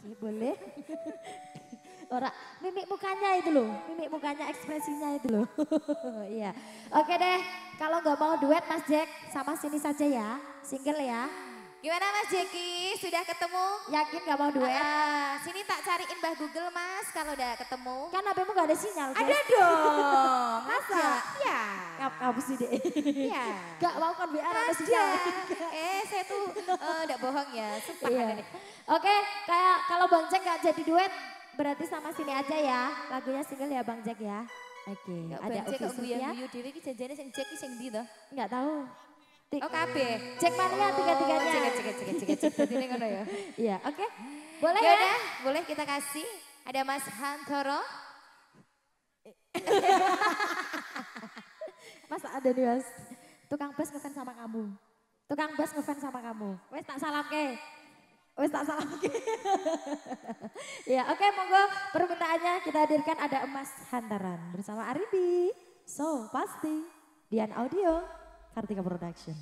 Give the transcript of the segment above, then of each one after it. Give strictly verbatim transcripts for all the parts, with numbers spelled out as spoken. Oke, boleh. Orang mimik mukanya itu loh, mimik mukanya ekspresinya itu loh. Iya. Oke deh, kalau nggak mau duet Mas Jack sama sini saja ya, single ya. Gimana Mas Jeki, sudah ketemu? Yakin nggak mau duet? Uh, sini tak cariin Mbah Google Mas kalau udah ketemu. Kan H P-mu nggak ada sinyal. Guys. Ada dong. Masa? Ya. Kamu sih deh. Iya. Gak mau kan W A ada sinyal. Eh saya tuh nggak uh, bohong ya. Sumpah iya. Ada nih. Oke, kayak kalau Bang Jack nggak jadi duet. Berarti sama sini aja ya, lagunya single ya Bang Jack ya. Oke, ya, ada official ya. Bang Jack dewe iki janjane sing Jack iki sing ndi to? Enggak tahu. Oh kabeh. Jack Mania tiga-tiganya. Cek cek cek cek cek dene ngono ya. Iya, oke. Boleh ya? Yaudah, boleh kita kasih. Ada Mas Hantoro. Mas ada nih Mas. Tukang bus ngefans sama kamu. Tukang bus ngefans sama kamu. Wes tak salamke. Wes tak salah lagi. Ya oke, monggo permintaannya kita hadirkan ada Emas Hantaran bersama ARIMBI. So pasti Dian Audio, Kartika Production.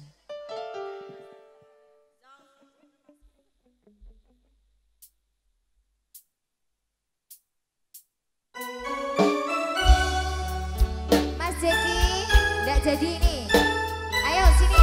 Mas Jeki, nggak jadi ini. Ayo sini.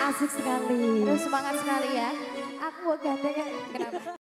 Asik sekali. Terus semangat sekali ya. Aku mau gantengan. Kenapa?